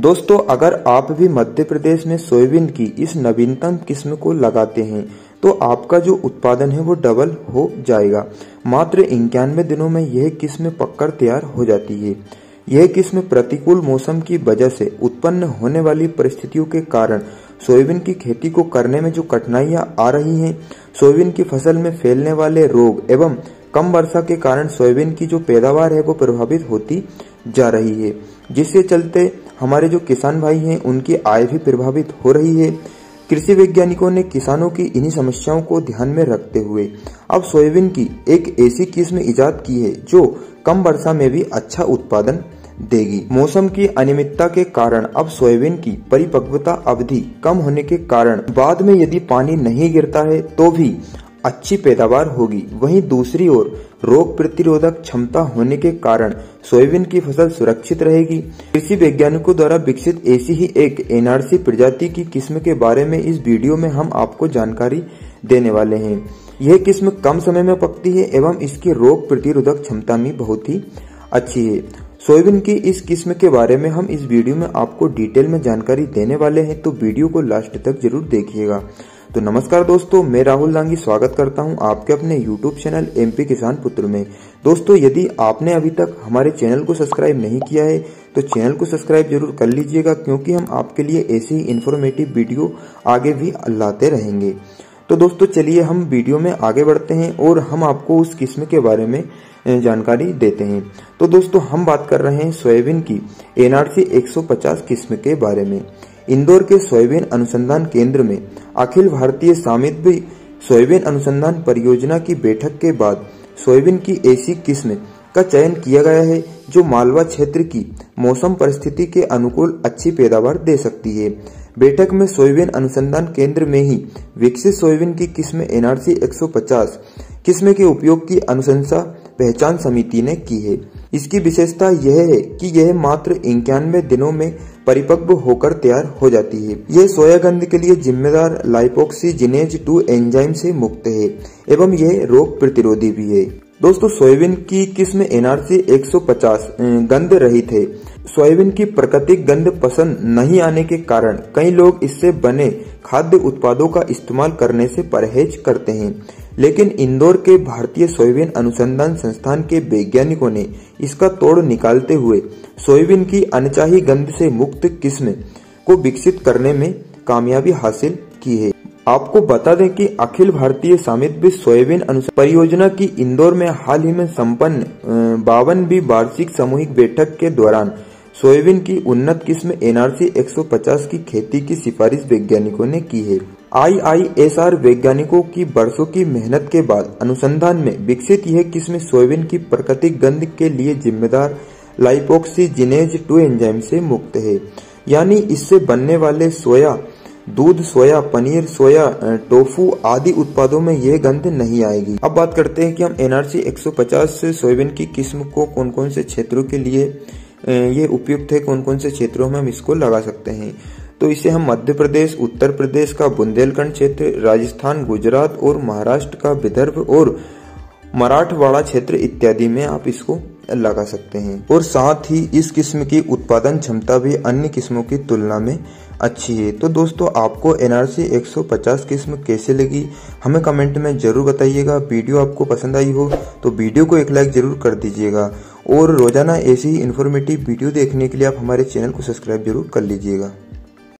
दोस्तों, अगर आप भी मध्य प्रदेश में सोयाबीन की इस नवीनतम किस्म को लगाते हैं तो आपका जो उत्पादन है वो डबल हो जाएगा। मात्र 91 दिनों में यह किस्म पककर तैयार हो जाती है। यह किस्म प्रतिकूल मौसम की वजह से उत्पन्न होने वाली परिस्थितियों के कारण सोयाबीन की खेती को करने में जो कठिनाइयां आ रही हैं, सोयाबीन की फसल में फैलने वाले रोग एवं कम वर्षा के कारण सोयाबीन की जो पैदावार है वो प्रभावित होती जा रही है, जिसके चलते हमारे जो किसान भाई हैं उनकी आय भी प्रभावित हो रही है। कृषि वैज्ञानिकों ने किसानों की इन्हीं समस्याओं को ध्यान में रखते हुए अब सोयाबीन की एक ऐसी किस्म ईजाद की है जो कम वर्षा में भी अच्छा उत्पादन देगी। मौसम की अनियमितता के कारण अब सोयाबीन की परिपक्वता अवधि कम होने के कारण बाद में यदि पानी नहीं गिरता है तो भी अच्छी पैदावार होगी। वहीं दूसरी ओर रोग प्रतिरोधक क्षमता होने के कारण सोयाबीन की फसल सुरक्षित रहेगी। कृषि वैज्ञानिकों द्वारा विकसित ऐसी ही एक एनआरसी प्रजाति की किस्म के बारे में इस वीडियो में हम आपको जानकारी देने वाले हैं। यह किस्म कम समय में पकती है एवं इसकी रोग प्रतिरोधक क्षमता भी बहुत ही अच्छी है। सोयाबीन की इस किस्म के बारे में हम इस वीडियो में आपको डिटेल में जानकारी देने वाले हैं, तो वीडियो को लास्ट तक जरूर देखिएगा। तो नमस्कार दोस्तों, मैं राहुल लांगी स्वागत करता हूं आपके अपने YouTube चैनल एमपी किसान पुत्र में। दोस्तों, यदि आपने अभी तक हमारे चैनल को सब्सक्राइब नहीं किया है तो चैनल को सब्सक्राइब जरूर कर लीजिएगा, क्योंकि हम आपके लिए ऐसे ही इन्फॉर्मेटिव वीडियो आगे भी लाते रहेंगे। तो दोस्तों, चलिए हम वीडियो में आगे बढ़ते हैं और हम आपको उस किस्म के बारे में जानकारी देते हैं। तो दोस्तों, हम बात कर रहे हैं सोयाबीन की एनआरसी 150 किस्म के बारे में। इंदौर के सोयाबीन अनुसंधान केंद्र में अखिल भारतीय स्वामित्व सोयाबीन अनुसंधान परियोजना की बैठक के बाद सोयाबीन की ऐसी किस्म का चयन किया गया है जो मालवा क्षेत्र की मौसम परिस्थिति के अनुकूल अच्छी पैदावार दे सकती है। बैठक में सोयाबीन अनुसंधान केंद्र में ही विकसित सोयाबीन की किस्म एनआरसी 150 किस्म के उपयोग की अनुशंसा पहचान समिति ने की है। इसकी विशेषता यह है कि यह मात्र 91 दिनों में परिपक्व होकर तैयार हो जाती है। यह सोयागंध के लिए जिम्मेदार लाइपोक्सीजिनेज 2 एंजाइम से मुक्त है एवं यह रोग प्रतिरोधी भी है। दोस्तों, सोयाबीन की किस्म एनआरसी 150 गंध रहित है। सोयाबीन की प्राकृतिक गंध पसंद नहीं आने के कारण कई लोग इससे बने खाद्य उत्पादों का इस्तेमाल करने से परहेज करते हैं, लेकिन इंदौर के भारतीय सोयाबीन अनुसंधान संस्थान के वैज्ञानिकों ने इसका तोड़ निकालते हुए सोयाबीन की अनचाही गंध से मुक्त किस्म को विकसित करने में कामयाबी हासिल की है। आपको बता दें कि अखिल भारतीय स्वामित्व सोयाबीन अनुसंधान परियोजना की इंदौर में हाल ही में संपन्न 52वीं वार्षिक सामूहिक बैठक के दौरान सोयाबीन की उन्नत किस्म एनआरसी 150 की खेती की सिफारिश वैज्ञानिकों ने की है। आईआईएसआर वैज्ञानिकों की बरसों की मेहनत के बाद अनुसंधान में विकसित यह किस्म सोयाबीन की प्राकृतिक गंध के लिए जिम्मेदार लाइपोक्सीजिनेज 2 एंजाइम से मुक्त है, यानी इससे बनने वाले सोया दूध, सोया पनीर, सोया टोफू आदि उत्पादों में यह गंध नहीं आएगी। अब बात करते हैं कि हम एनआरसी 150 से सोयाबीन की किस्म को कौन कौन से क्षेत्रों के लिए ये उपयुक्त है, कौन कौन से क्षेत्रों में हम इसको लगा सकते हैं। तो इसे हम मध्य प्रदेश, उत्तर प्रदेश का बुंदेलखंड क्षेत्र, राजस्थान, गुजरात और महाराष्ट्र का विदर्भ और मराठवाड़ा क्षेत्र इत्यादि में आप इसको लगा सकते हैं। और साथ ही इस किस्म की उत्पादन क्षमता भी अन्य किस्मों की तुलना में अच्छी है। तो दोस्तों, आपको एनआरसी 150 किस्म कैसे लगी हमें कमेंट में जरूर बताइएगा। वीडियो आपको पसंद आई हो तो वीडियो को एक लाइक जरूर कर दीजिएगा और रोजाना ऐसी ही इन्फॉर्मेटिव वीडियो देखने के लिए आप हमारे चैनल को सब्सक्राइब जरूर कर लीजिएगा।